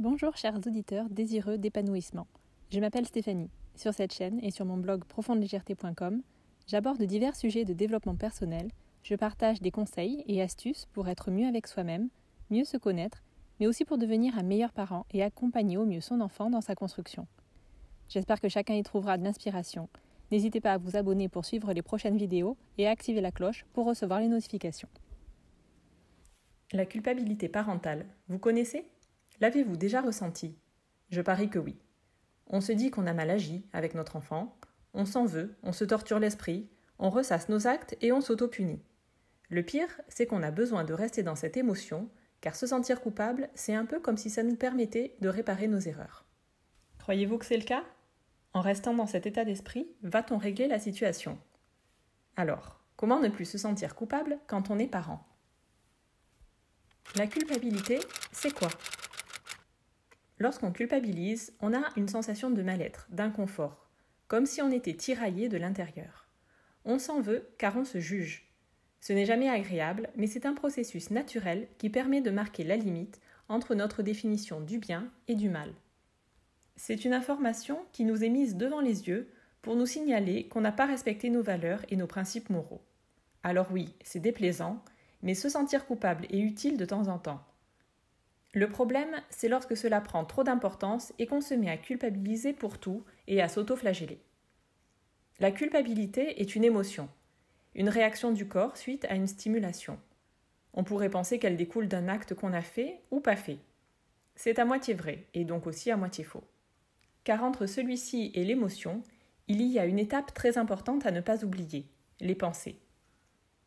Bonjour chers auditeurs désireux d'épanouissement. Je m'appelle Stéphanie. Sur cette chaîne et sur mon blog profondelegerete.com, j'aborde divers sujets de développement personnel, je partage des conseils et astuces pour être mieux avec soi-même, mieux se connaître, mais aussi pour devenir un meilleur parent et accompagner au mieux son enfant dans sa construction. J'espère que chacun y trouvera de l'inspiration. N'hésitez pas à vous abonner pour suivre les prochaines vidéos et à activer la cloche pour recevoir les notifications. La culpabilité parentale, vous connaissez ? L'avez-vous déjà ressenti ? Je parie que oui. On se dit qu'on a mal agi avec notre enfant, on s'en veut, on se torture l'esprit, on ressasse nos actes et on s'auto-punit. Le pire, c'est qu'on a besoin de rester dans cette émotion, car se sentir coupable, c'est un peu comme si ça nous permettait de réparer nos erreurs. Croyez-vous que c'est le cas ? En restant dans cet état d'esprit, va-t-on régler la situation ? Alors, comment ne plus se sentir coupable quand on est parent ? La culpabilité, c'est quoi ? Lorsqu'on culpabilise, on a une sensation de mal-être, d'inconfort, comme si on était tiraillé de l'intérieur. On s'en veut car on se juge. Ce n'est jamais agréable, mais c'est un processus naturel qui permet de marquer la limite entre notre définition du bien et du mal. C'est une information qui nous est mise devant les yeux pour nous signaler qu'on n'a pas respecté nos valeurs et nos principes moraux. Alors oui, c'est déplaisant, mais se sentir coupable est utile de temps en temps. Le problème, c'est lorsque cela prend trop d'importance et qu'on se met à culpabiliser pour tout et à s'auto-flageller. La culpabilité est une émotion, une réaction du corps suite à une stimulation. On pourrait penser qu'elle découle d'un acte qu'on a fait ou pas fait. C'est à moitié vrai et donc aussi à moitié faux. Car entre celui-ci et l'émotion, il y a une étape très importante à ne pas oublier, les pensées.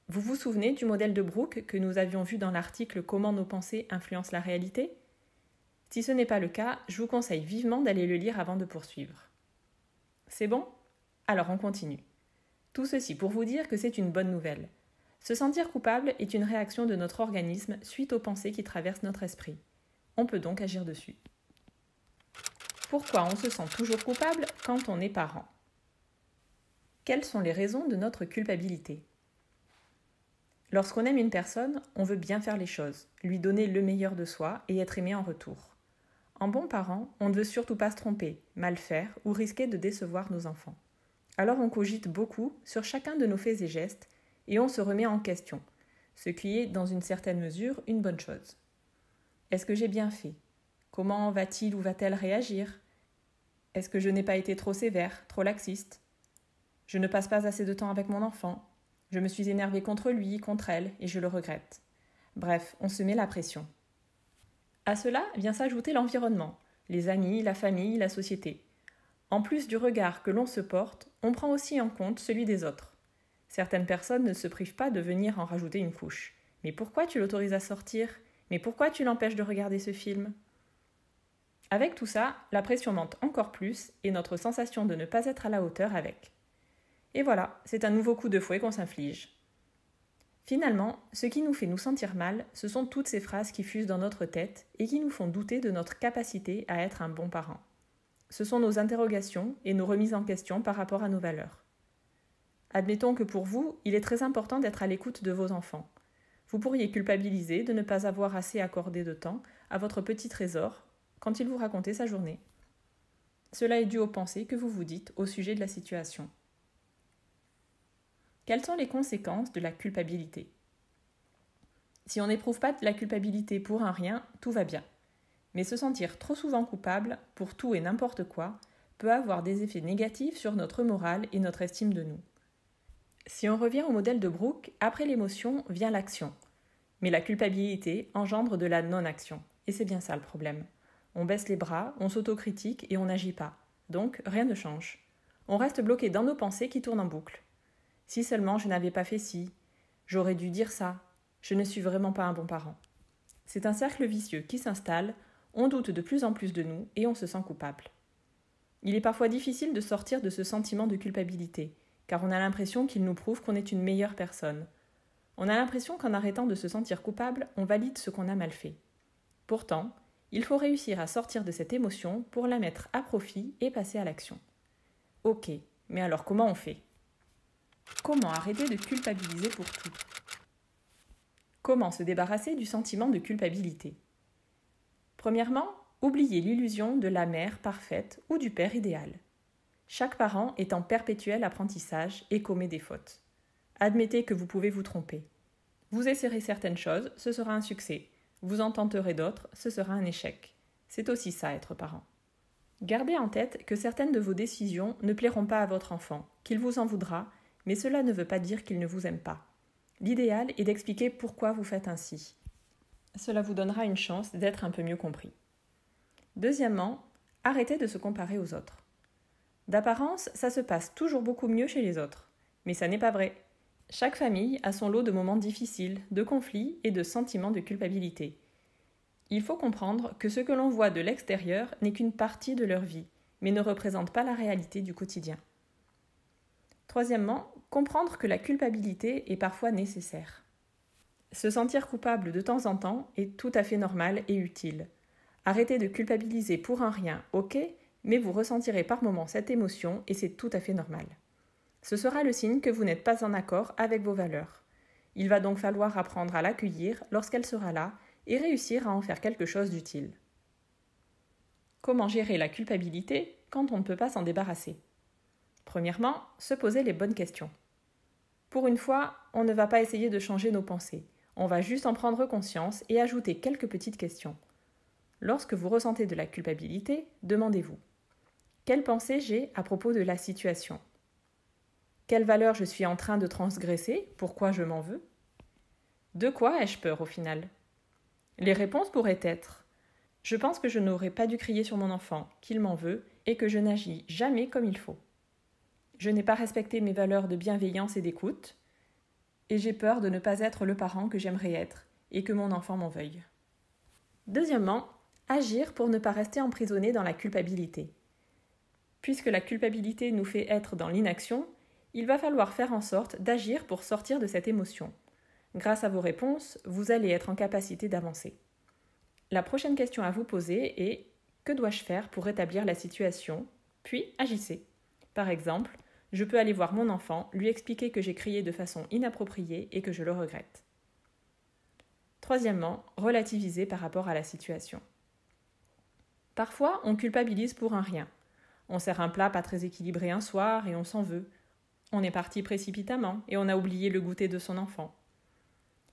Vous vous souvenez du modèle de Brooke que nous avions vu dans l'article « Comment nos pensées influencent la réalité » ? Si ce n'est pas le cas, je vous conseille vivement d'aller le lire avant de poursuivre. C'est bon ? Alors on continue. Tout ceci pour vous dire que c'est une bonne nouvelle. Se sentir coupable est une réaction de notre organisme suite aux pensées qui traversent notre esprit. On peut donc agir dessus. Pourquoi on se sent toujours coupable quand on est parent ? Quelles sont les raisons de notre culpabilité ? Lorsqu'on aime une personne, on veut bien faire les choses, lui donner le meilleur de soi et être aimé en retour. En bon parent, on ne veut surtout pas se tromper, mal faire ou risquer de décevoir nos enfants. Alors on cogite beaucoup sur chacun de nos faits et gestes et on se remet en question, ce qui est dans une certaine mesure une bonne chose. Est-ce que j'ai bien fait ? Comment va-t-il ou va-t-elle réagir ? Est-ce que je n'ai pas été trop sévère, trop laxiste ? Je ne passe pas assez de temps avec mon enfant ? Je me suis énervée contre lui, contre elle, et je le regrette. Bref, on se met la pression. À cela vient s'ajouter l'environnement, les amis, la famille, la société. En plus du regard que l'on se porte, on prend aussi en compte celui des autres. Certaines personnes ne se privent pas de venir en rajouter une couche. Mais pourquoi tu l'autorises à sortir ? Mais pourquoi tu l'empêches de regarder ce film ? Avec tout ça, la pression monte encore plus, et notre sensation de ne pas être à la hauteur avec. Et voilà, c'est un nouveau coup de fouet qu'on s'inflige. Finalement, ce qui nous fait nous sentir mal, ce sont toutes ces phrases qui fusent dans notre tête et qui nous font douter de notre capacité à être un bon parent. Ce sont nos interrogations et nos remises en question par rapport à nos valeurs. Admettons que pour vous, il est très important d'être à l'écoute de vos enfants. Vous pourriez culpabiliser de ne pas avoir assez accordé de temps à votre petit trésor quand il vous racontait sa journée. Cela est dû aux pensées que vous vous dites au sujet de la situation. Quelles sont les conséquences de la culpabilité ? Si on n'éprouve pas de la culpabilité pour un rien, tout va bien. Mais se sentir trop souvent coupable pour tout et n'importe quoi peut avoir des effets négatifs sur notre morale et notre estime de nous. Si on revient au modèle de Brooke, après l'émotion vient l'action. Mais la culpabilité engendre de la non-action. Et c'est bien ça le problème. On baisse les bras, on s'autocritique et on n'agit pas. Donc rien ne change. On reste bloqué dans nos pensées qui tournent en boucle. « Si seulement je n'avais pas fait ci, j'aurais dû dire ça, je ne suis vraiment pas un bon parent. » C'est un cercle vicieux qui s'installe, on doute de plus en plus de nous et on se sent coupable. Il est parfois difficile de sortir de ce sentiment de culpabilité, car on a l'impression qu'il nous prouve qu'on est une meilleure personne. On a l'impression qu'en arrêtant de se sentir coupable, on valide ce qu'on a mal fait. Pourtant, il faut réussir à sortir de cette émotion pour la mettre à profit et passer à l'action. Ok, mais alors comment on fait ? Comment arrêter de culpabiliser pour tout ? Comment se débarrasser du sentiment de culpabilité ? Premièrement, oubliez l'illusion de la mère parfaite ou du père idéal. Chaque parent est en perpétuel apprentissage et commet des fautes. Admettez que vous pouvez vous tromper. Vous essaierez certaines choses, ce sera un succès. Vous en tenterez d'autres, ce sera un échec. C'est aussi ça, être parent. Gardez en tête que certaines de vos décisions ne plairont pas à votre enfant, qu'il vous en voudra, mais cela ne veut pas dire qu'il ne vous aime pas. L'idéal est d'expliquer pourquoi vous faites ainsi. Cela vous donnera une chance d'être un peu mieux compris. Deuxièmement, arrêtez de se comparer aux autres. D'apparence, ça se passe toujours beaucoup mieux chez les autres. Mais ça n'est pas vrai. Chaque famille a son lot de moments difficiles, de conflits et de sentiments de culpabilité. Il faut comprendre que ce que l'on voit de l'extérieur n'est qu'une partie de leur vie, mais ne représente pas la réalité du quotidien. Troisièmement, comprendre que la culpabilité est parfois nécessaire. Se sentir coupable de temps en temps est tout à fait normal et utile. Arrêtez de culpabiliser pour un rien, ok, mais vous ressentirez par moments cette émotion et c'est tout à fait normal. Ce sera le signe que vous n'êtes pas en accord avec vos valeurs. Il va donc falloir apprendre à l'accueillir lorsqu'elle sera là et réussir à en faire quelque chose d'utile. Comment gérer la culpabilité quand on ne peut pas s'en débarrasser? Premièrement, se poser les bonnes questions. Pour une fois, on ne va pas essayer de changer nos pensées. On va juste en prendre conscience et ajouter quelques petites questions. Lorsque vous ressentez de la culpabilité, demandez-vous: quelle pensée j'ai à propos de la situation? Quelle valeur je suis en train de transgresser? Pourquoi je m'en veux? De quoi ai-je peur au final? Les réponses pourraient être: je pense que je n'aurais pas dû crier sur mon enfant, qu'il m'en veut et que je n'agis jamais comme il faut. Je n'ai pas respecté mes valeurs de bienveillance et d'écoute et j'ai peur de ne pas être le parent que j'aimerais être et que mon enfant m'en veuille. Deuxièmement, agir pour ne pas rester emprisonné dans la culpabilité. Puisque la culpabilité nous fait être dans l'inaction, il va falloir faire en sorte d'agir pour sortir de cette émotion. Grâce à vos réponses, vous allez être en capacité d'avancer. La prochaine question à vous poser est: que dois-je faire pour rétablir la situation? Puis agissez. Par exemple, je peux aller voir mon enfant, lui expliquer que j'ai crié de façon inappropriée et que je le regrette. Troisièmement, relativiser par rapport à la situation. Parfois, on culpabilise pour un rien. On sert un plat pas très équilibré un soir et on s'en veut. On est parti précipitamment et on a oublié le goûter de son enfant.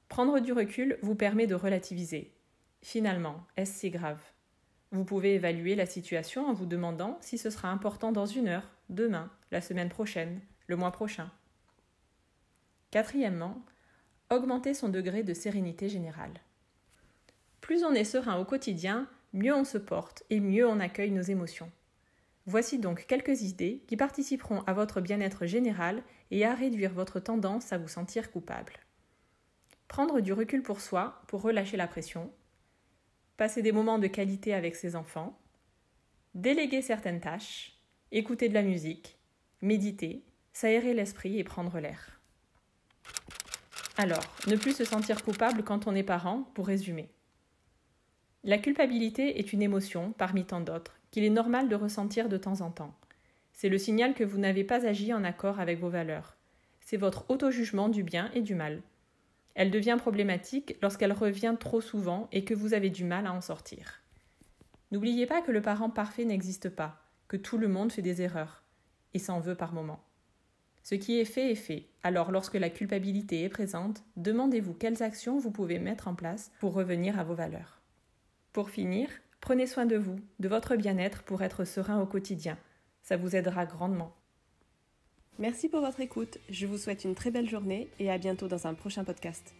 Prendre du recul vous permet de relativiser. Finalement, est-ce si grave? Vous pouvez évaluer la situation en vous demandant si ce sera important dans une heure, demain, la semaine prochaine, le mois prochain. Quatrièmement, augmenter son degré de sérénité générale. Plus on est serein au quotidien, mieux on se porte et mieux on accueille nos émotions. Voici donc quelques idées qui participeront à votre bien-être général et à réduire votre tendance à vous sentir coupable. Prendre du recul pour soi pour relâcher la pression. Passer des moments de qualité avec ses enfants. Déléguer certaines tâches. Écouter de la musique. Méditer. S'aérer l'esprit et prendre l'air. Alors, ne plus se sentir coupable quand on est parent, pour résumer. La culpabilité est une émotion, parmi tant d'autres, qu'il est normal de ressentir de temps en temps. C'est le signal que vous n'avez pas agi en accord avec vos valeurs. C'est votre auto-jugement du bien et du mal. Elle devient problématique lorsqu'elle revient trop souvent et que vous avez du mal à en sortir. N'oubliez pas que le parent parfait n'existe pas, que tout le monde fait des erreurs, et s'en veut par moments. Ce qui est fait, alors lorsque la culpabilité est présente, demandez-vous quelles actions vous pouvez mettre en place pour revenir à vos valeurs. Pour finir, prenez soin de vous, de votre bien-être pour être serein au quotidien. Ça vous aidera grandement. Merci pour votre écoute, je vous souhaite une très belle journée et à bientôt dans un prochain podcast.